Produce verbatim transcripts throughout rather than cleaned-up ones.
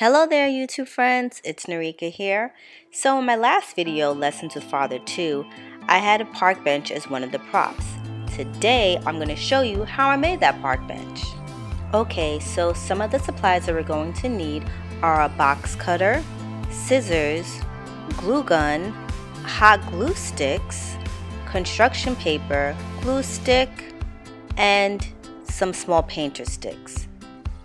Hello there, YouTube friends, it's Narika here. So in my last video, Lessons with Father two, I had a park bench as one of the props. Today, I'm going to show you how I made that park bench. Okay, so some of the supplies that we're going to need are a box cutter, scissors, glue gun, hot glue sticks, construction paper, glue stick, and some small painter sticks.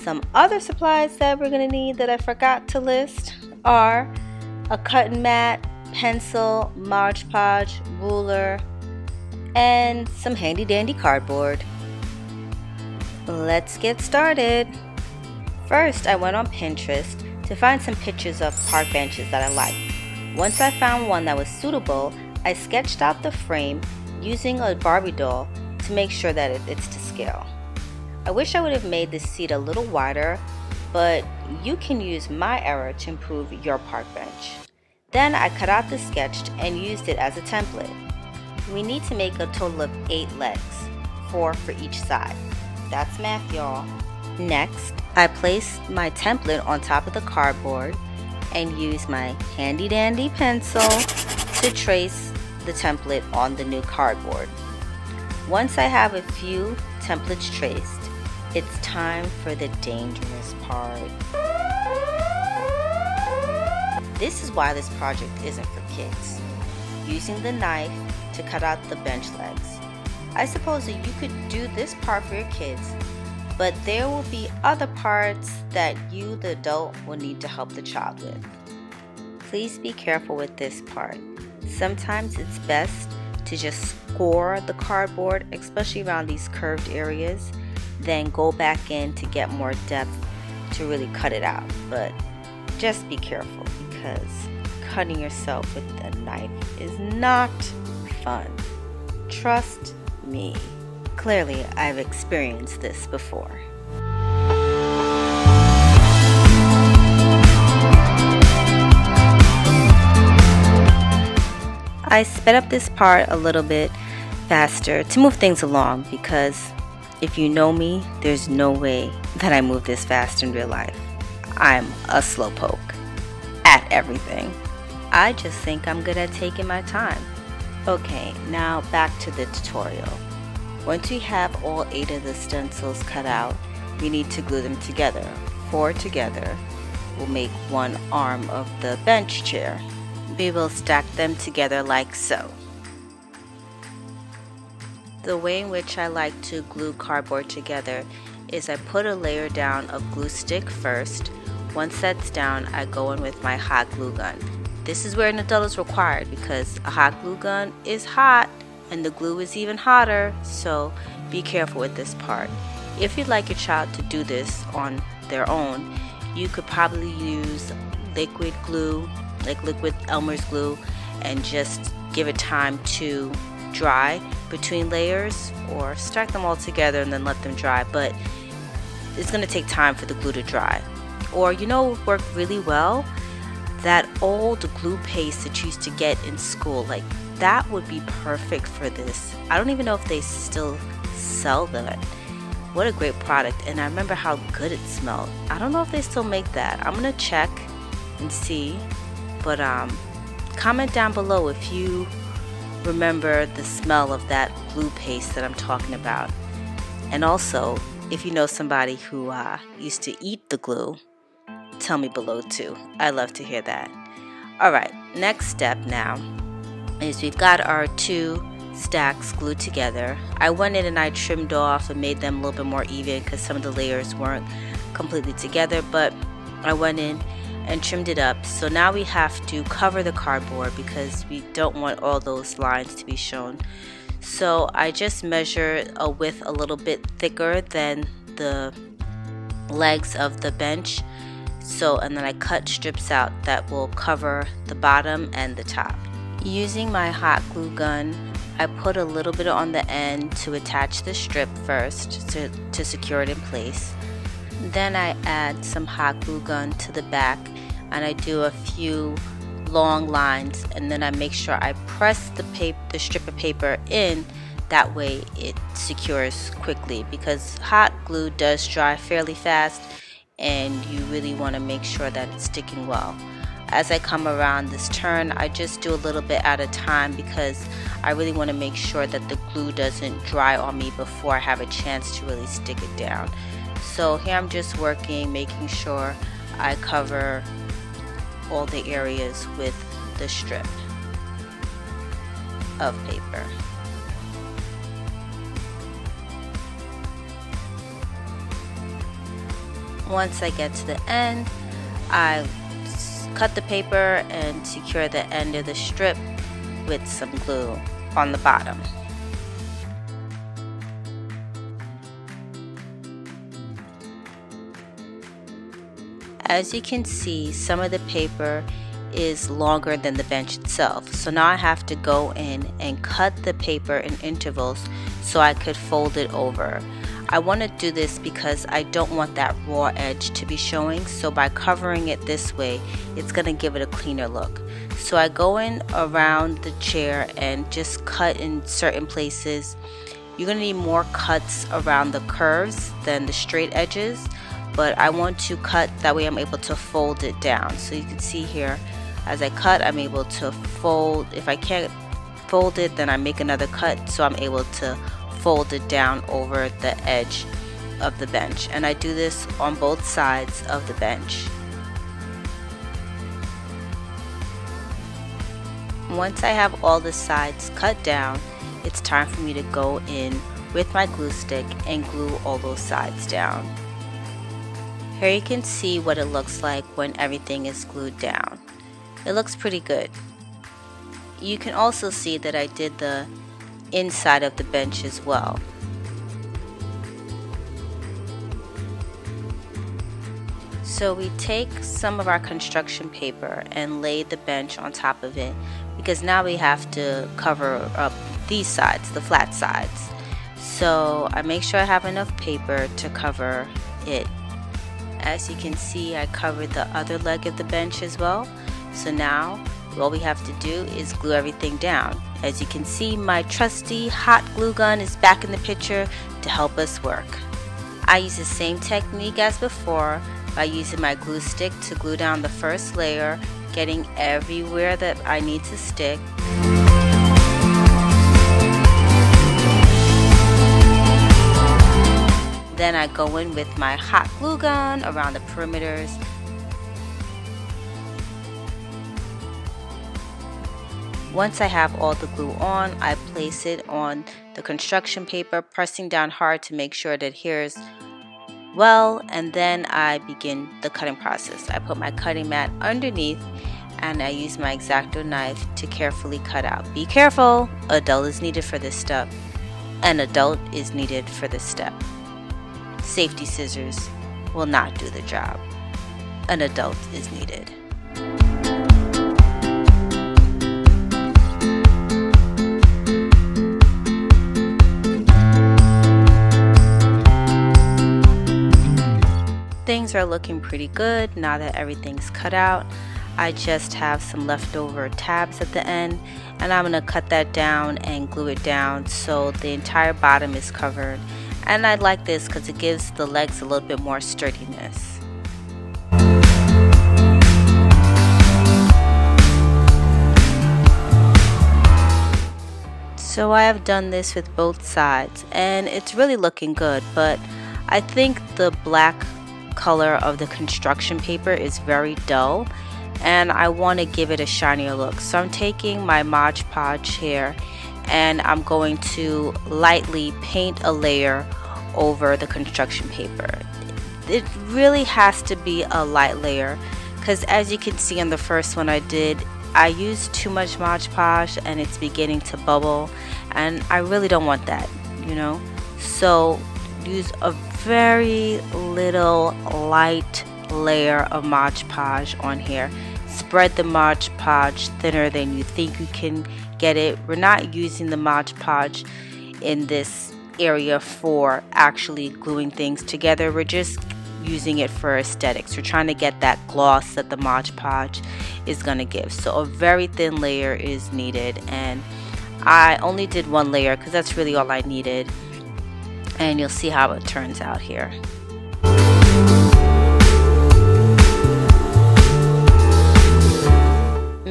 Some other supplies that we're going to need that I forgot to list are a cutting mat, pencil, Mod Podge, ruler, and some handy dandy cardboard. Let's get started. First, I went on Pinterest to find some pictures of park benches that I liked. Once I found one that was suitable, I sketched out the frame using a Barbie doll to make sure that it's to scale. I wish I would have made this seat a little wider, but you can use my error to improve your park bench. Then I cut out the sketch and used it as a template. We need to make a total of eight legs, four for each side. That's math, y'all. Next, I placed my template on top of the cardboard and used my handy dandy pencil to trace the template on the new cardboard. Once I have a few templates traced, it's time for the dangerous part. This is why this project isn't for kids. Using the knife to cut out the bench legs. I suppose that you could do this part for your kids, but there will be other parts that you, the adult, will need to help the child with. Please be careful with this part. Sometimes it's best to just score the cardboard, especially around these curved areas, then go back in to get more depth to really cut it out. But just be careful, because cutting yourself with a knife is not fun. Trust me. Clearly, I've experienced this before. I sped up this part a little bit faster to move things along, because if you know me, there's no way that I move this fast in real life. I'm a slowpoke at everything. I just think I'm good at taking my time. Okay, now back to the tutorial. Once you have all eight of the stencils cut out, you need to glue them together. Four together will make one arm of the bench chair. We will stack them together like so. The way in which I like to glue cardboard together is I put a layer down of glue stick first. Once that's down, I go in with my hot glue gun. This is where an adult is required, because a hot glue gun is hot and the glue is even hotter, so be careful with this part. If you'd like your child to do this on their own, you could probably use liquid glue, like liquid Elmer's glue, and just give it time to dry between layers, or stack them all together and then let them dry. But it's going to take time for the glue to dry. Or, you know what worked really well? That old glue paste that you used to get in school, like that would be perfect for this. I don't even know if they still sell that. What a great product, and I remember how good it smelled. I don't know if they still make that. I'm going to check and see, but um, comment down below if you remember the smell of that glue paste that I'm talking about. And also, if you know somebody who uh, used to eat the glue, tell me below too. I love to hear that. Alright, next step now is we've got our two stacks glued together. I went in and I trimmed off and made them a little bit more even, because some of the layers weren't completely together, but I went in and trimmed it up. So now we have to cover the cardboard, because we don't want all those lines to be shown. So I just measured a width a little bit thicker than the legs of the bench. So, and then I cut strips out that will cover the bottom and the top. Using my hot glue gun, I put a little bit on the end to attach the strip first to, to secure it in place. Then I add some hot glue gun to the back, and I do a few long lines, and then I make sure I press the paper, the strip of paper in. That way it secures quickly, because hot glue does dry fairly fast, and you really want to make sure that it's sticking well. As I come around this turn, I just do a little bit at a time because I really want to make sure that the glue doesn't dry on me before I have a chance to really stick it down. So here I'm just working, making sure I cover all the areas with the strip of paper. Once I get to the end, I cut the paper and secure the end of the strip with some glue on the bottom. As you can see, some of the paper is longer than the bench itself, so now I have to go in and cut the paper in intervals so I could fold it over. I want to do this because I don't want that raw edge to be showing, so by covering it this way, it's going to give it a cleaner look. So I go in around the chair and just cut in certain places. You're going to need more cuts around the curves than the straight edges, but I want to cut, that way I'm able to fold it down. So you can see here, as I cut, I'm able to fold. If I can't fold it, then I make another cut, so I'm able to fold it down over the edge of the bench, and I do this on both sides of the bench. Once I have all the sides cut down, it's time for me to go in with my glue stick and glue all those sides down. Here you can see what it looks like when everything is glued down. It looks pretty good. You can also see that I did the inside of the bench as well. So we take some of our construction paper and lay the bench on top of it, because now we have to cover up these sides, the flat sides. So I make sure I have enough paper to cover it. As you can see, I covered the other leg of the bench as well. So now all we have to do is glue everything down. As you can see, my trusty hot glue gun is back in the picture to help us work. I use the same technique as before by using my glue stick to glue down the first layer, getting everywhere that I need to stick. Then I go in with my hot glue gun around the perimeters. Once I have all the glue on, I place it on the construction paper, pressing down hard to make sure it adheres well, and then I begin the cutting process. I put my cutting mat underneath and I use my X-Acto knife to carefully cut out. Be careful! Adult is needed for this step. An adult is needed for this step. Safety scissors will not do the job. An adult is needed. Things are looking pretty good now that everything's cut out. I just have some leftover tabs at the end, and I'm gonna cut that down and glue it down so the entire bottom is covered. And I like this because it gives the legs a little bit more sturdiness. So I have done this with both sides and it's really looking good, but I think the black color of the construction paper is very dull and I want to give it a shinier look. So I'm taking my Mod Podge here and I'm going to lightly paint a layer over the construction paper. It really has to be a light layer because, as you can see on the first one I did, I used too much Mod Podge and it's beginning to bubble and I really don't want that, you know. So use a very little light layer of Mod Podge on here. Spread the Mod Podge thinner than you think you can get it. We're not using the Mod Podge in this area for actually gluing things together. We're just using it for aesthetics. We're trying to get that gloss that the Mod Podge is going to give. So a very thin layer is needed, and I only did one layer because that's really all I needed. And you'll see how it turns out here.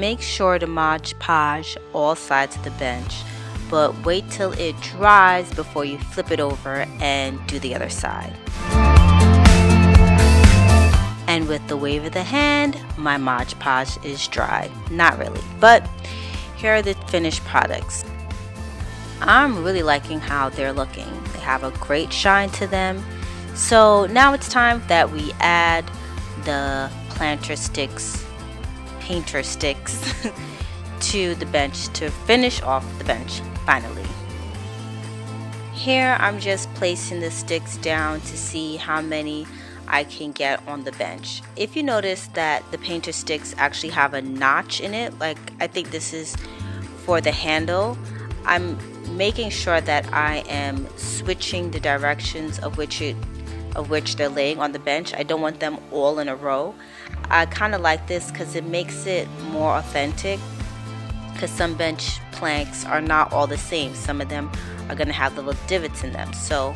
Make sure to Mod Podge all sides of the bench, but wait till it dries before you flip it over and do the other side. And with the wave of the hand, my Mod Podge is dry. Not really, but here are the finished products. I'm really liking how they're looking. They have a great shine to them. So now it's time that we add the planter sticks, painter sticks to the bench to finish off the bench finally. Here I'm just placing the sticks down to see how many I can get on the bench. If you notice that the painter sticks actually have a notch in it, like I think this is for the handle, I'm making sure that I am switching the directions of which it of which they're laying on the bench. I don't want them all in a row. I kind of like this because it makes it more authentic, because some bench planks are not all the same. Some of them are going to have little divots in them, so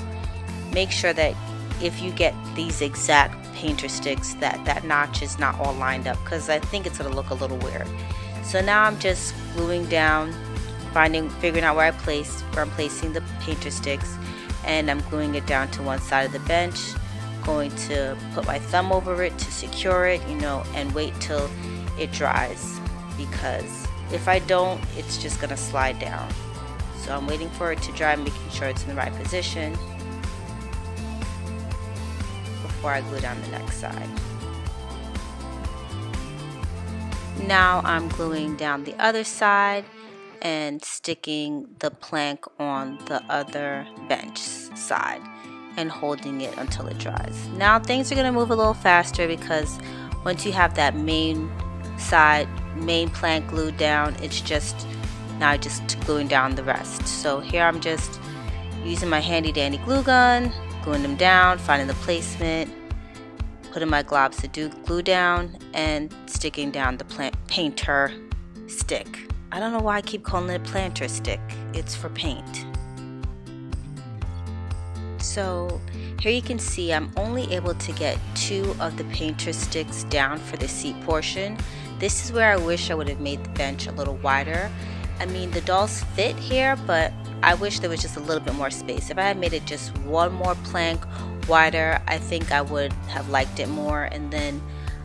make sure that if you get these exact painter sticks that that notch is not all lined up, because I think it's going to look a little weird. So now I'm just gluing down, finding figuring out where I placed where I'm placing the painter sticks, and I'm gluing it down to one side of the bench. Going to put my thumb over it to secure it, you know, and wait till it dries, because if I don't, it's just gonna slide down. So I'm waiting for it to dry, making sure it's in the right position before I glue down the next side. Now I'm gluing down the other side and sticking the plank on the other bench side and holding it until it dries. Now things are going to move a little faster, because once you have that main side, main plank glued down, it's just now just gluing down the rest. So here I'm just using my handy dandy glue gun, gluing them down, finding the placement, putting my globs to do glue down, and sticking down the plant painter stick. I don't know why I keep calling it a planter stick. It's for paint. So here you can see I'm only able to get two of the painter sticks down for the seat portion. This is where I wish I would have made the bench a little wider. I mean, the dolls fit here, but I wish there was just a little bit more space. If I had made it just one more plank wider, I think I would have liked it more. And then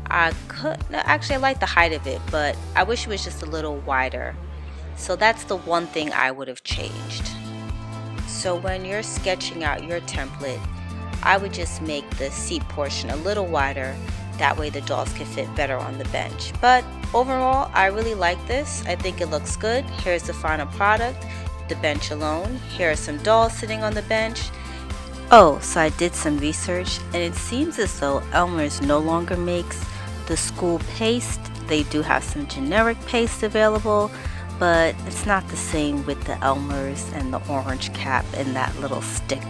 I could, no, actually I like the height of it, but I wish it was just a little wider. So that's the one thing I would have changed. So when you're sketching out your template, I would just make the seat portion a little wider. That way the dolls can fit better on the bench. But overall, I really like this. I think it looks good. Here's the final product, the bench alone. Here are some dolls sitting on the bench. Oh, so I did some research, and it seems as though Elmer's no longer makes the school paste. They do have some generic paste available, but it's not the same with the Elmer's and the orange cap and that little stick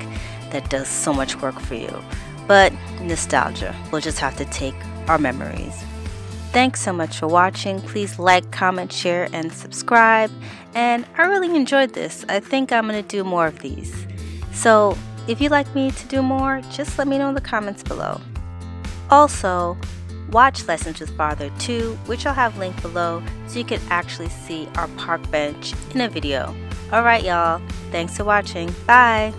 that does so much work for you. But nostalgia, we'll just have to take our memories. Thanks so much for watching. Please like, comment, share, and subscribe. And I really enjoyed this. I think I'm going to do more of these. So if you'd like me to do more, just let me know in the comments below. Also, watch Lessons with Father two, which I'll have linked below, so you can actually see our park bench in a video. Alright y'all, thanks for watching. Bye!